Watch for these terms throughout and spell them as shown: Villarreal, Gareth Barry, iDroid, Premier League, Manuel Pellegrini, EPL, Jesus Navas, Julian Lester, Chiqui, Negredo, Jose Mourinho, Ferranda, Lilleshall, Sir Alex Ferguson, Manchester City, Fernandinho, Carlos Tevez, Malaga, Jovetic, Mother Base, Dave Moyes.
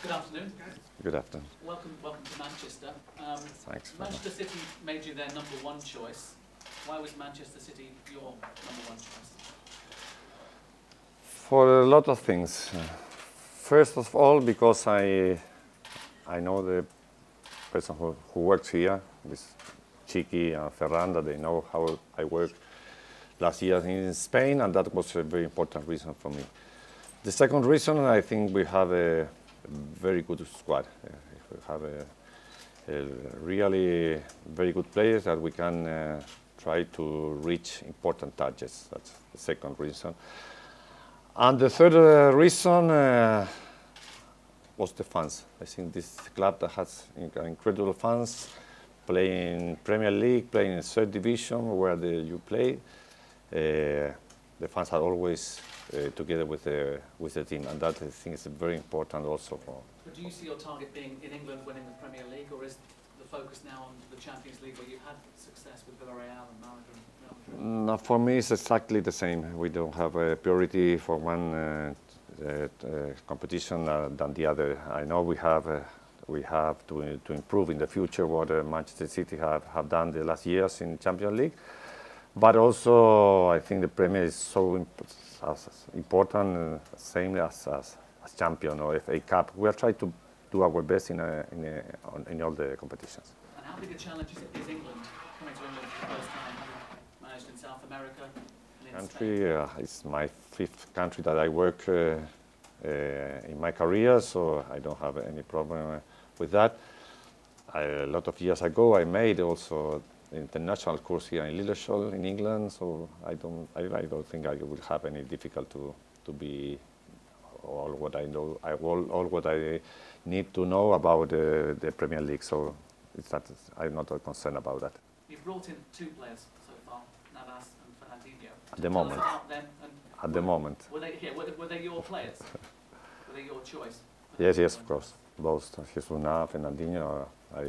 Good afternoon. Good afternoon. Welcome to Manchester. Thanks. Manchester City made you their number one choice. Why was Manchester City your number one choice? For a lot of things. First of all, because I know the person who works here, this Chiqui and Ferranda, they know how I work last year in Spain, and that was a very important reason for me. The second reason, I think we have a very good squad. We have a really very good players that we can try to reach important targets. That's the second reason. And the third reason was the fans. I think this club that has incredible fans, playing Premier League, playing in third division where you play, the fans are always together with the team, and that I think is very important also. But do you see your target being in England winning the Premier League, or is the focus now on the Champions League where you had success with Villarreal and Malaga? No, for me it's exactly the same. We don't have a priority for one competition than the other. I know we have to improve in the future what Manchester City have done the last years in Champions League, but also I think the Premier is so important, same as Champion or FA Cup. We are trying to do our best in all the competitions. And how big a challenge is England, coming to England for the first time, managed in South America and in Spain? It's my fifth country that I work in my career, so I don't have any problem with that. A lot of years ago, I made also international course here in Lilleshall in England, so I don't think I will have any difficulty to be all what I know, all what I need to know about the Premier League. So I'm not concerned about that. You've brought in two players so far, Navas and Fernandinho. At the moment. Were they your players? Were they your choice? Yes, of course. Both Jesus Navas and Fernandinho. I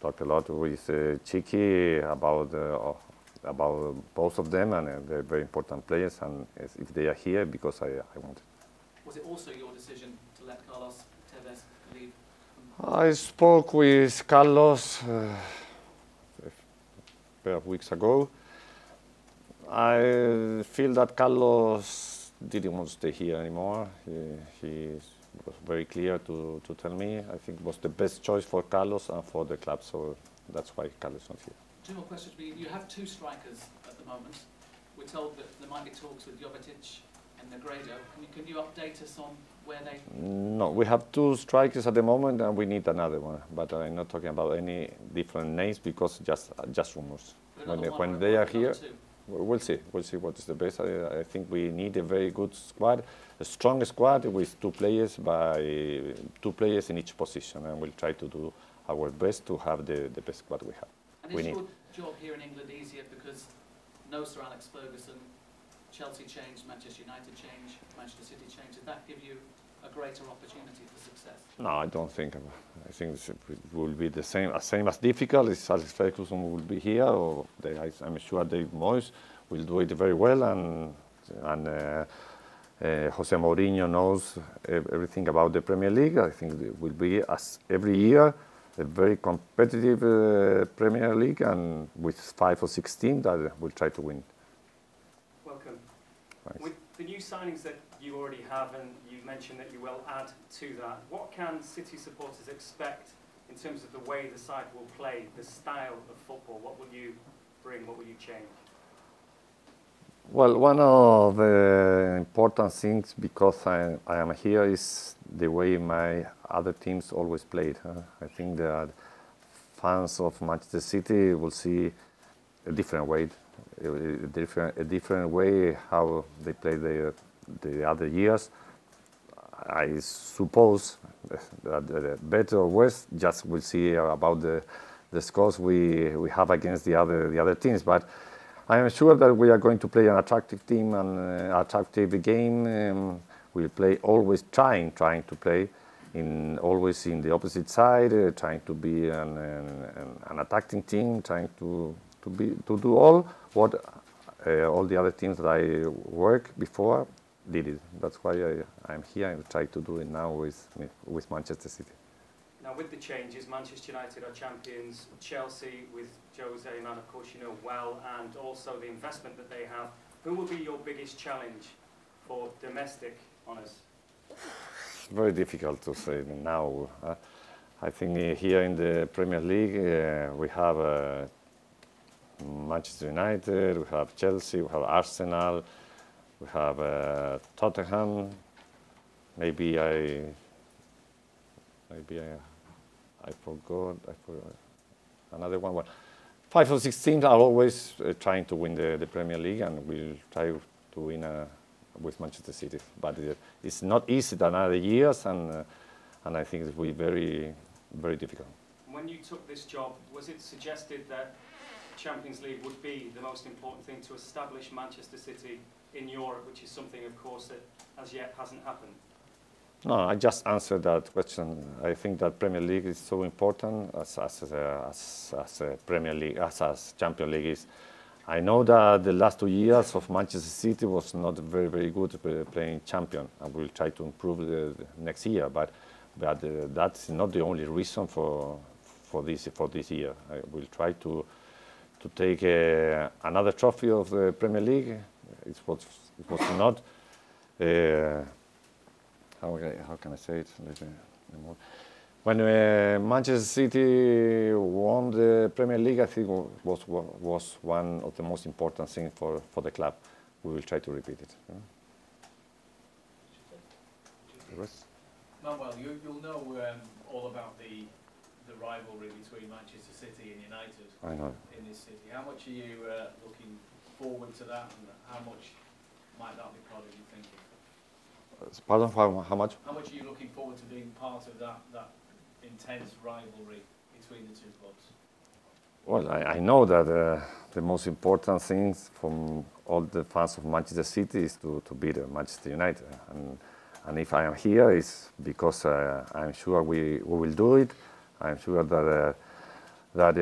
talked a lot with Chiqui about both of them, and they're very important players, and if they are here, because I want it. Was it also your decision to let Carlos Tevez leave? I spoke with Carlos a pair of weeks ago. I feel that Carlos didn't want to stay here anymore. He was very clear to tell me. I think it was the best choice for Carlos and for the club, so that's why Carlos is not here. Two more questions for you. You have two strikers at the moment. We're told that there might be talks with Jovetic and Negredo. Can you update us on where they... No, we have two strikers at the moment and we need another one. But I'm not talking about any different names because just rumours. When they are here, we'll see what is the best. I think we need a very good squad, a strong squad with two players in each position, and we'll try to do our best to have the best squad we have. And is your job here in England easier because no Sir Alex Ferguson, Chelsea changed, Manchester United changed, Manchester City changed? Did that give you a greater opportunity for success? No, I don't think. I think it will be the same as difficult. If Alex Ferguson will be here, or I'm sure Dave Moyes will do it very well, and Jose Mourinho knows everything about the Premier League. I think it will be, as every year, a very competitive Premier League, and with 5 or 6 teams that will try to win. Welcome. Thanks. With the new signings that you already have, and you mentioned that you will add to that, what can City supporters expect in terms of the way the side will play, the style of football? What will you bring? What will you change? Well, one of the important things, because I am here, is the way my other teams always played. I think that fans of Manchester City will see a different way, a different way how they play the other years. I suppose that the better or worse, just we'll see about the scores we have against the other teams, but I am sure that we are going to play an attractive team and attractive game. We'll play always trying to play always in the opposite side, trying to be an attacking team, trying to do all what all the other teams that I worked before did it. That's why I'm here and try to do it now with Manchester City. Now, with the changes, Manchester United are champions, Chelsea with Jose, a man of course you know well, and also the investment that they have. Who will be your biggest challenge for domestic honours? It's very difficult to say now. I think here in the Premier League we have Manchester United, we have Chelsea, we have Arsenal, we have Tottenham. Maybe I forgot. I forgot another one. Well, 5 or 6 teams are always trying to win the Premier League, and we'll try to win with Manchester City. But it's not easy than other years, and I think it will be very, very difficult. When you took this job, was it suggested that Champions League would be the most important thing to establish Manchester City in Europe, which is something, of course, that as yet hasn't happened? No, I just answered that question. I think that Premier League is so important as Premier League, as Champions League is. I know that the last 2 years of Manchester City was not very, very good playing champion, and we'll try to improve the next year. But that's not the only reason for this year. I will try to take another trophy of the Premier League. It was not. How can I say it? When Manchester City won the Premier League, I think was one of the most important things for the club. We will try to repeat it. Manuel, you'll know all about the rivalry between Manchester City and United in this city. How much are you looking forward to that, and how much might that be part of your thinking? Pardon, how much? How much are you looking forward to being part of that intense rivalry between the two clubs? Well, I know that the most important thing from all the fans of Manchester City is to beat Manchester United. And if I am here, it's because I'm sure we will do it. I'm sure that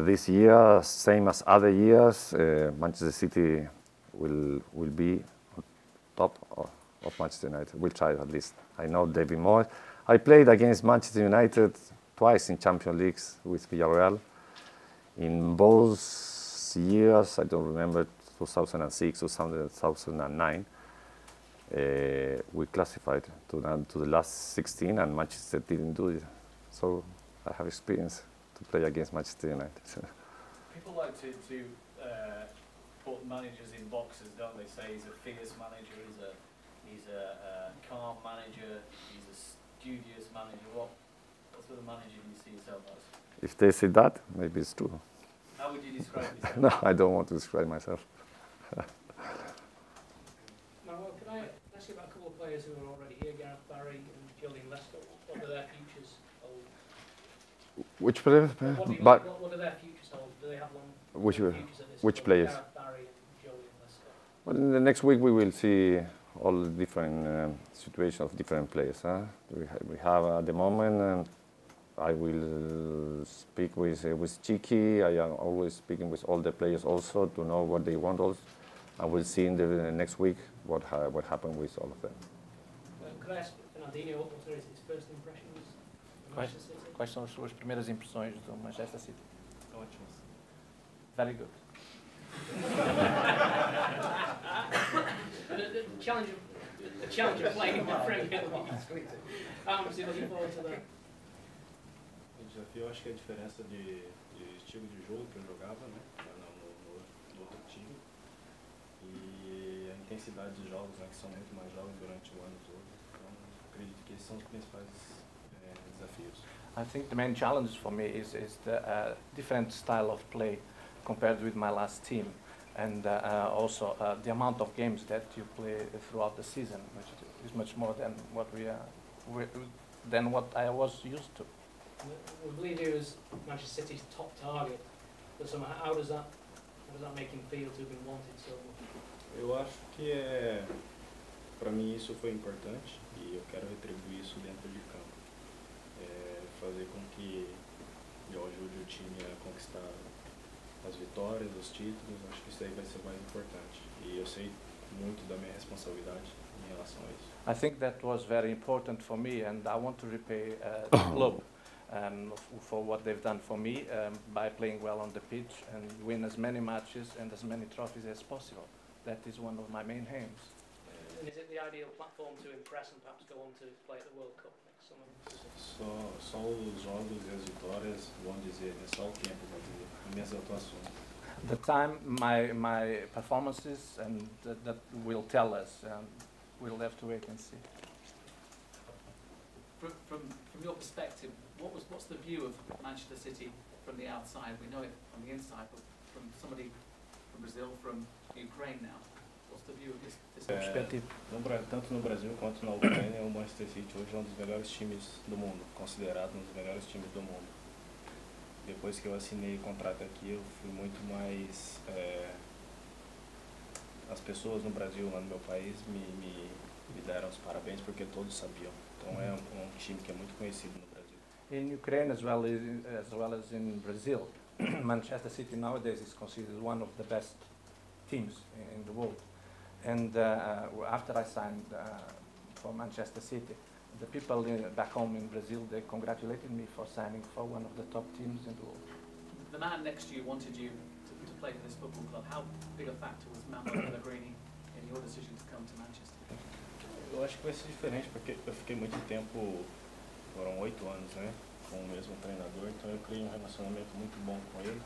this year, same as other years, Manchester City will be top of Manchester United. We'll try at least. I know Dave Moyes. I played against Manchester United twice in Champions Leagues with Villarreal. In both years, I don't remember, 2006 or 2009, we classified to the last 16, and Manchester didn't do it. So I have experience to play against Manchester United. People like to put managers in boxes, don't they? Say he's a fierce manager, he's a calm manager, he's a studious manager. What sort of manager do you see yourself as? If they say that, maybe it's true. How would you describe yourself? No, I don't want to describe myself. Now, can I ask you about a couple of players who are already here, Gareth Barry and Julian Lester? What do their futures hold? Which players? What do their futures hold? Do they have long futures at this? Which players? Gareth Barry and Julian Lester. Well, in the next week we will see all the different situations of different players. We have at the moment, I will speak with Chiqui. I am always speaking with all the players also to know what they want also. And we'll see in the next week what happened with all of them. Could I ask Fernandinho, what were his first impressions of Manchester City? Quais são as suas primeiras impressões do Manchester City? Ótimas. Very good. The challenge of playing in the Premier League. Obviously, looking forward to that. O desafio, acho que a diferença de estilo de jogo que ele jogava, né, no outro time, e a intensidade de jogos, né, que são muito mais jogos durante o ano todo. Então, acredito que esses são os principais desafios. I think the main challenge for me is the different style of play compared with my last team, and also the amount of games that you play throughout the season, which is much more than what than what I was used to. We believe he was Manchester City's top target, but somehow how does that make him feel to have been wanted so much? Eu acho que para mim isso foi importante, e eu quero retribuir isso dentro de campo, fazer com que eu ajude o time a conquistar as vitórias, os títulos. Acho que isso aí vai ser mais importante. E eu sei muito da minha responsabilidade. relação a isso? I think that was very important for me, and I want to repay the club for what they've done for me by playing well on the pitch and win as many matches and as many trophies as possible. That is one of my main aims. And is it the ideal platform to impress and perhaps go on to play at the World Cup next summer? Só os jogos e as vitórias vão dizer, é só o tempo vai dizer, as minhas atuações. The time, my performances, and that will tell us. We'll have to wait and see. From your perspective, what's the view of Manchester City from the outside? We know it from the inside, but from somebody from Brazil, from Ukraine now, what's the view of this perspective? Tanto no Brasil quanto na Ucrânia, o Manchester City hoje é dos melhores times do mundo, considerado dos melhores times do mundo. Depois que eu assinei o contrato aqui, eu fui muito mais as pessoas no Brasil, lá no meu país, me deram os parabéns porque todos sabiam. Então é time que é muito conhecido no Brasil. In Ukraine as well as in Brazil, Manchester City nowadays is considered one of the best teams in the world. And after I signed for Manchester City, the people back home in Brazil, they congratulated me for signing for one of the top teams in the world. The man next to you wanted you to play for this football club. How big a factor was Manuel Pellegrini in your decision to come to Manchester? Eu acho que vai ser diferente porque eu fiquei muito tempo, foram 8 anos, né, com o mesmo treinador, então eu criei um relacionamento muito bom com ele.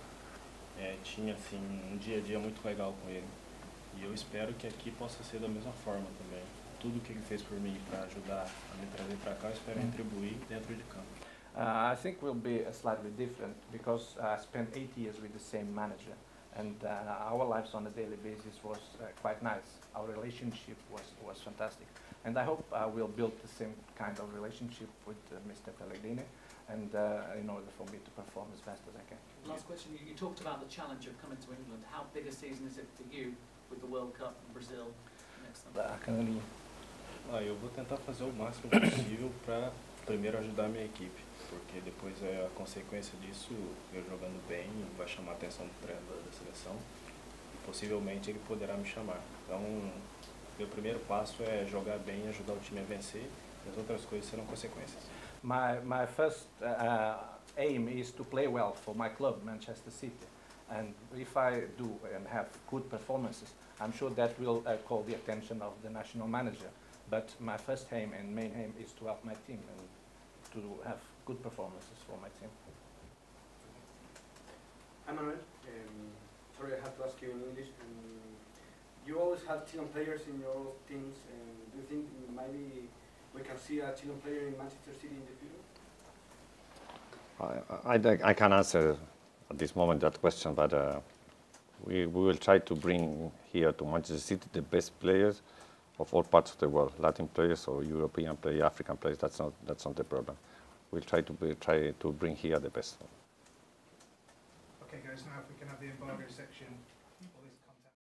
Tinha assim dia a dia muito legal com ele. E eu espero que aqui possa ser da mesma forma também. Tudo que ele fez por mim para ajudar a me trazer para cá, eu espero retribuir dentro de campo. I think we'll be slightly different because I spent 8 years with the same manager, and our lives on a daily basis was quite nice. Our relationship was fantastic, and I hope we'll build the same kind of relationship with Mr. Pellegrini, and in order for me to perform as best as I can. Last question: you talked about the challenge of coming to England. How big a season is it for you with the World Cup in Brazil next summer? Eu vou tentar fazer o máximo possível para primeiro ajudar a minha equipe, porque depois a consequência disso, eu jogando bem, vai chamar a atenção do treinador da seleção e possivelmente ele poderá me chamar. Então, meu primeiro passo é jogar bem e ajudar o time a vencer, e as outras coisas serão consequências. My first aim is to play well for my club, Manchester City, and if I do and have good performances, I'm sure that will call the attention of the national manager. But my first aim and main aim is to help my team and to have good performances for my team. Hi Manuel, sorry I have to ask you in English. You always have Chilean players in your teams. Do you think maybe we can see a Chilean player in Manchester City in the future? I can't answer at this moment that question, but we will try to bring here to Manchester City the best players of all parts of the world, Latin players or European players, African players. That's not the problem. We'll try to bring here the best. Okay, guys. Now, if we can have the embargo section.